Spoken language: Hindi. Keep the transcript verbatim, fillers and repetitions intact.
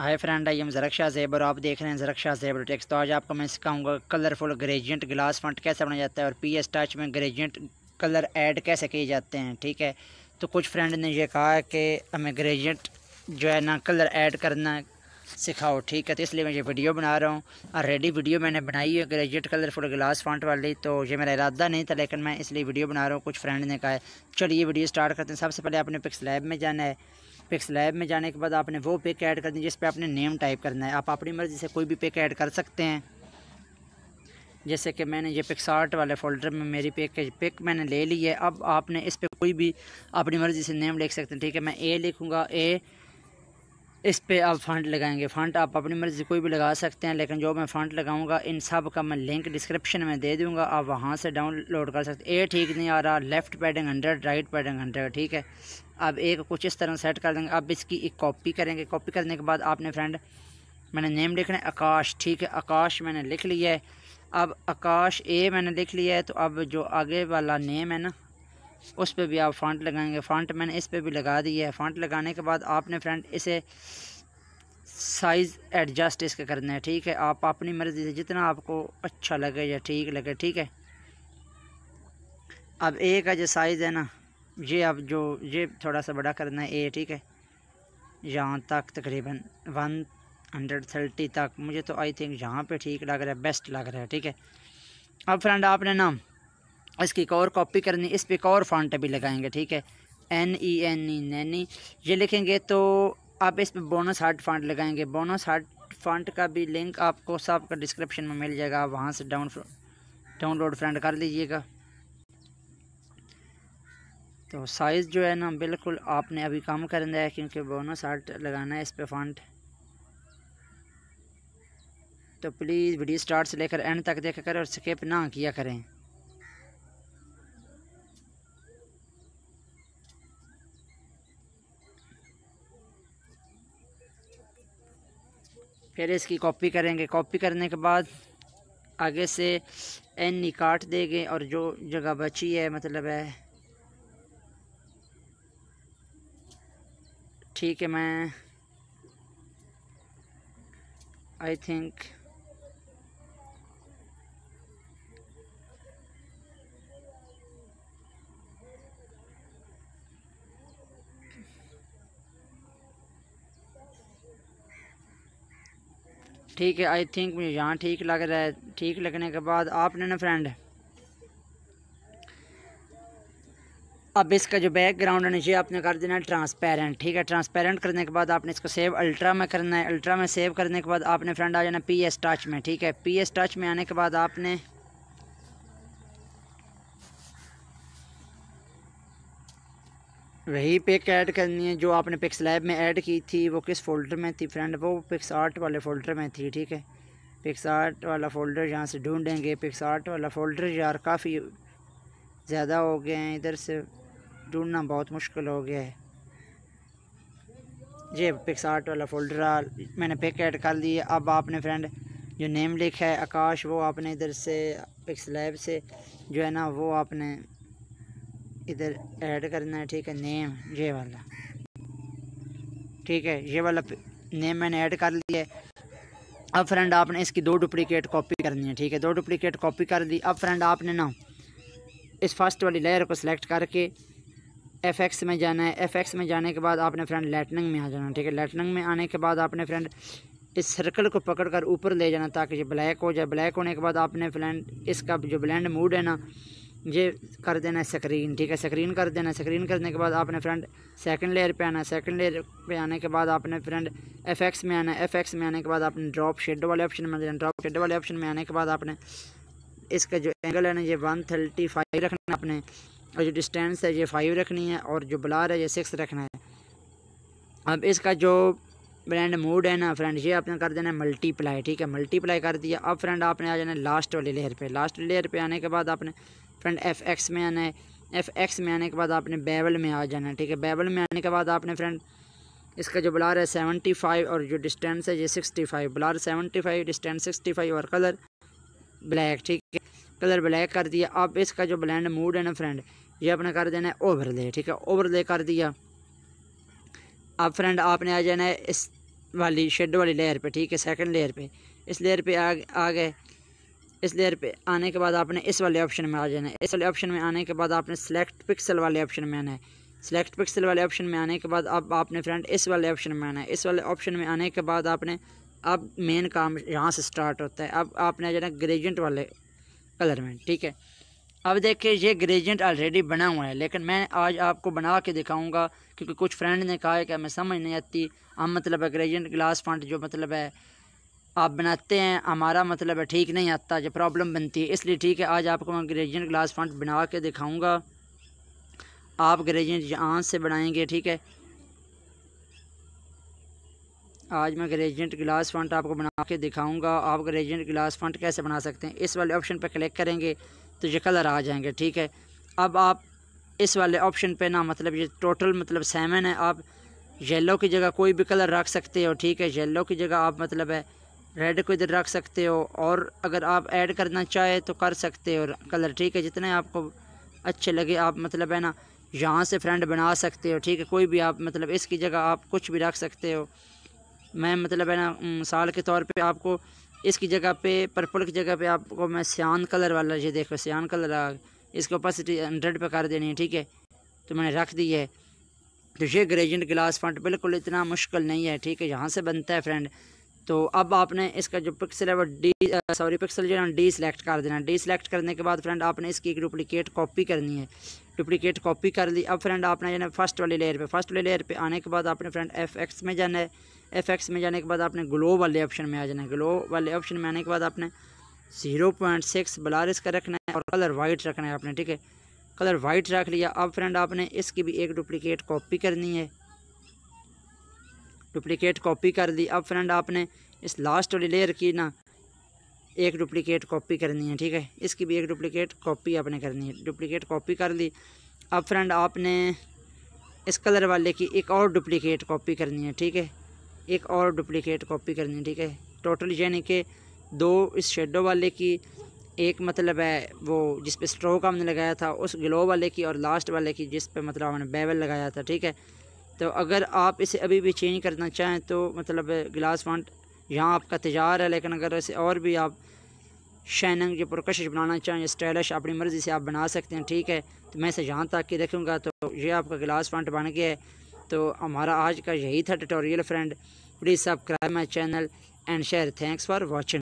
Hi friend, I am Zarak Shahzaib और आप देख रहे हैं ज़रक शाहज़ैब टेक्स। तो आज आपको मैं सिखाऊंगा कलरफुल ग्रेडियंट ग्लास फॉन्ट कैसे बनाया जाता है और पी एस टच में ग्रेडियंट कलर ऐड कैसे किए जाते हैं। ठीक है, तो कुछ फ्रेंड ने यह कहा कि हमें ग्रेडियंट जो है ना कलर ऐड करना सिखाओ। ठीक है, तो इसलिए मैं ये वीडियो बना रहा हूँ। ऑलरेडी वीडियो मैंने बनाई है ग्रेजुएट कलरफुल ग्लास फॉन्ट वाली, तो ये मेरा इरादा नहीं था लेकिन मैं इसलिए वीडियो बना रहा हूँ। कुछ फ्रेंड ने कहा है, चलिए वीडियो स्टार्ट करते हैं। सबसे पहले आपने पिक्सलैब में जाना है। पिक्सलैब में जाने के बाद आपने वो पिक ऐड करनी है जिस पर आपने नेम टाइप करना है। आप अपनी मर्ज़ी से कोई भी पिक ऐड कर सकते हैं, जैसे कि मैंने ये पिक्स आर्ट वाले फ़ोल्डर में मेरी पिक पिक मैंने ले ली है। अब आपने इस पर कोई भी अपनी मर्ज़ी से नेम लिख सकते हैं। ठीक है, मैं ए लिखूँगा। ए इस पे आप फॉन्ट लगाएंगे। फॉन्ट आप अपनी मर्ज़ी कोई भी लगा सकते हैं, लेकिन जो मैं फॉन्ट लगाऊंगा इन सब का मैं लिंक डिस्क्रिप्शन में दे दूंगा, आप वहां से डाउनलोड कर सकते हैं। ए ठीक नहीं आ रहा, left padding hundred, right padding hundred. ठीक है, अब ए को कुछ इस तरह सेट कर देंगे। अब इसकी एक कॉपी करेंगे। कॉपी करने के बाद आपने फ्रेंड मैंने नेम लिखना है आकाश। ठीक है, आकाश मैंने लिख लिया है। अब आकाश ए मैंने लिख लिया है, तो अब जो आगे वाला नेम है ना उस पे भी आप फॉन्ट लगाएंगे। फॉन्ट मैंने इस पे भी लगा दी है। फॉन्ट लगाने के बाद आपने फ्रेंड इसे साइज़ एडजस्ट इसका करना है। ठीक है, आप अपनी मर्ज़ी से जितना आपको अच्छा लगे या ठीक लगे। ठीक है, अब ए का जो साइज़ है ना ये आप जो ये थोड़ा सा बड़ा करना है ए। ठीक है, यहाँ तक तकरीबन वन हंड्रेड थर्टी तक मुझे तो आई थिंक यहाँ पे ठीक लग रहा है, बेस्ट लग रहा है। ठीक है, अब फ्रेंड आपने ना इसकी एक और कॉपी करनी, इस पर एक और फॉन्ट भी लगाएंगे। ठीक है, एन ई एन ई नैनी ये लिखेंगे, तो आप इस पर बोनस हार्ट फॉन्ट लगाएंगे। बोनस हार्ट फॉन्ट का भी लिंक आपको सबका डिस्क्रिप्शन में मिल जाएगा, आप वहाँ से डाउन डाउनलोड फ्रेंड कर लीजिएगा। तो साइज़ जो है ना बिल्कुल आपने अभी कम करना है क्योंकि बोनस हार्ट लगाना है इस पर फॉन्ट। तो प्लीज़ वीडियो स्टार्ट से लेकर एंड तक देखा करें और स्किप ना किया करें। फिर इसकी कॉपी करेंगे। कॉपी करने के बाद आगे से एन ही काट देंगे और जो जगह बची है मतलब है। ठीक है, मैं आई थिंक ठीक है, आई थिंक मुझे यहाँ ठीक लग रहा है। ठीक लगने के बाद आपने ना फ्रेंड अब इसका जो बैकग्राउंड है नीचे आपने कर देना है ट्रांसपेरेंट। ठीक है, ट्रांसपेरेंट करने के बाद आपने इसको सेव अल्ट्रा में करना है। अल्ट्रा में सेव करने के बाद आपने फ्रेंड आ जाना पी एस टच में। ठीक है, पी एस टच में आने के बाद आपने वही पिक ऐड करनी है जो आपने पिक्स लैब में ऐड की थी। वो किस फोल्डर में थी फ्रेंड? वो पिक्स आर्ट वाले फ़ोल्डर में थी। ठीक है, पिक्स आर्ट वाला फ़ोल्डर यहाँ से ढूंढेंगे। पिक्स आर्ट वाला फ़ोल्डर यार काफ़ी ज़्यादा हो गए हैं, इधर से ढूंढना बहुत मुश्किल हो गया है। ये पिक्स आर्ट वाला फ़ोल्डर मैंने पिक ऐड कर दी है। अब आपने फ्रेंड जो नेम लिखा है आकाश, वो आपने इधर से पिक्स लैब से जो है ना वो आपने इधर ऐड करना है। ठीक है, नेम ये वाला। ठीक है, ये वाला नेम मैंने ऐड कर लिया है। अब फ्रेंड आपने इसकी दो डुप्लीकेट कॉपी करनी है। ठीक है, दो डुप्लीकेट कॉपी कर दी। अब फ्रेंड आपने ना इस फर्स्ट वाली लेयर को सिलेक्ट करके एफ एक्स में जाना है। एफ एक्स में जाने के बाद आपने फ्रेंड लाइटनिंग में आ जाना। ठीक है, लाइटनिंग में आने के बाद आपने फ्रेंड इस सर्कल को पकड़कर ऊपर ले जाना ताकि ये ब्लैक हो जाए। ब्लैक होने के बाद आपने फ्रेंड इसका जो ब्लेंड मूड है ना ये कर देना है स्क्रीन। ठीक है, स्क्रीन कर देना है। स्क्रीन करने के बाद आपने फ्रेंड सेकंड लेयर पे आना है। सेकंड लेयर पे आने के बाद आपने फ्रेंड एफ एक्स में आना है। एफ एक्स में आने के बाद आपने ड्रॉप शेड वाले ऑप्शन में जाना। ड्रॉप शेड वाले ऑप्शन में आने के बाद आपने इसका जो एंगल है ना ये वन थर्टी फाइव रखना है आपने, और जो डिस्टेंस है ये फाइव रखनी है, और जो ब्लर है ये सिक्स रखना है। अब इसका जो ब्लेंड मूड है ना फ्रेंड ये आपने कर देना है मल्टीप्लाई। ठीक है, मल्टीप्लाई कर दिया। अब फ्रेंड आपने आ जाना है लास्ट वाली लेयर पे। लास्ट लेयर पे आने के बाद आपने फ्रेंड एफ एक्स में आना है। एफ एक्स में आने के बाद आपने बेवल में आ जाना है। ठीक है, बेवल में आने के बाद आपने फ्रेंड इसका जो ब्लर है सेवेंटी फाइव और जो डिस्टेंस है ये sixty five blur seventy five distance sixty five और कलर ब्लैक। ठीक है, कलर ब्लैक कर दिया। अब इसका जो ब्लेंड मूड है ना फ्रेंड ये आपने कर देना है ओवरले। ठीक है, ओवरले कर दिया। अब फ्रेंड आपने आ जाना है इस वाली शेडो वाली लेयर पे, ठीक है, सेकंड लेयर पे, इस लेयर पे आ आ गए। इस लेयर पे आने के बाद आपने इस वाले ऑप्शन में आ जाना है। इस वाले ऑप्शन में आने के बाद आपने सेलेक्ट पिक्सल वाले ऑप्शन में आना है। सेलेक्ट पिक्सल वाले ऑप्शन में आने के बाद अब आपने फ्रेंड इस वाले ऑप्शन में आना है। इस वाले ऑप्शन में आने के बाद आपने अब मेन काम यहाँ से स्टार्ट होता है। अब आपने आ जाना ग्रेडियंट वाले कलर में, ठीक है। अब देखिए ये ग्रेडियंट ऑलरेडी बना हुआ है, लेकिन मैं आज आपको बना के दिखाऊंगा, क्योंकि कुछ फ्रेंड ने कहा है कि हमें समझ नहीं आती, हम मतलब है ग्रेडियंट ग्लास फॉन्ट जो मतलब है आप बनाते हैं, हमारा मतलब है ठीक नहीं आता, जो प्रॉब्लम बनती है, इसलिए ठीक है आज आपको मैं ग्रेडियंट ग्लास फॉन्ट बना के दिखाऊँगा। आप ग्रेडियंट यहाँ से बनाएंगे, ठीक है। आज मैं ग्रेडियंट ग्लास फॉन्ट आपको बना के दिखाऊँगा। आप ग्रेडियंट ग्लास फॉन्ट कैसे बना सकते हैं, इस वाले ऑप्शन पर क्लिक करेंगे तो ये कलर आ जाएंगे, ठीक है। अब आप इस वाले ऑप्शन पे ना मतलब ये टोटल मतलब सेवन है, आप येलो की जगह कोई भी कलर रख सकते हो, ठीक है। येलो की जगह आप मतलब है रेड को इधर रख सकते हो, और अगर आप ऐड करना चाहे तो कर सकते हो कलर, ठीक है। जितने आपको अच्छे लगे आप मतलब है ना यहाँ से फ्रेंड बना सकते हो, ठीक है। कोई भी आप मतलब इसकी जगह आप कुछ भी रख सकते हो। मैं मतलब है ना मिसाल के तौर पर आपको इसकी जगह पे पर्पल की जगह पे आपको मैं सियान कलर वाला, ये देखो सियान कलर आ, इसकी ओपेसिटी हंड्रेड पे कर देनी है, ठीक है। तो मैंने रख दी है। तो ये ग्रेडियंट ग्लास फॉन्ट बिल्कुल इतना मुश्किल नहीं है, ठीक है, यहाँ से बनता है फ्रेंड। तो अब आपने इसका जो पिक्सल है वो डी सॉरी पिक्सल जो है डी सेलेक्ट कर देना है। डी सेलेक्ट करने के बाद फ्रेंड आपने इसकी एक डुप्लिकेट कॉपी करनी है। डुप्लिकेट कॉपी कर ली। अब फ्रेंड आपने जाना फर्स्ट वाली लेयर पे। फर्स्ट वाली लेयर पे आने के बाद आपने फ्रेंड एफ एक्स में जाना है। एफ एक्स में जाने के बाद आपने ग्लो वाले ऑप्शन में आ जाना है। ग्लो वाले ऑप्शन में आने के बाद आपने जीरो पॉइंट सिक्स ब्लर इसका रखना है और कलर वाइट रखना है आपने, ठीक है। कलर वाइट रख लिया। अब फ्रेंड आपने इसकी भी एक डुप्लिकेट कॉपी करनी है। डुप्लिकेट कॉपी कर ली। अब फ्रेंड आपने इस लास्ट वाली लेयर की ना एक डुप्लिकेट कॉपी करनी है, ठीक है। इसकी भी एक डुप्लिकेट कॉपी आपने करनी है। डुप्लिकेट कॉपी कर ली। अब फ्रेंड आपने इस कलर वाले की एक और डुप्लिकेट कॉपी करनी है, ठीक है। एक और डुप्लिकेट कॉपी करनी है, ठीक है। टोटल यानी कि दो इस शेडो वाले की, एक मतलब है वो जिस पे स्ट्रोक हमने लगाया था उस ग्लो वाले की, और लास्ट वाले की जिस पे मतलब हमने बेवल लगाया था, ठीक है। तो अगर आप इसे अभी भी चेंज करना चाहें तो मतलब ग्लास फॉन्ट यहाँ आपका तैयार है, लेकिन अगर इसे और भी आप शाइनिंग जो पुरकशिश बनाना चाहें, स्टाइलिश अपनी मर्ज़ी से आप बना सकते हैं, ठीक है। तो मैं इसे यहाँ तक के रखूँगा। तो ये आपका ग्लास फॉन्ट बन गया है। तो हमारा आज का यही था tutorial friend. Please subscribe my channel and share. Thanks for watching.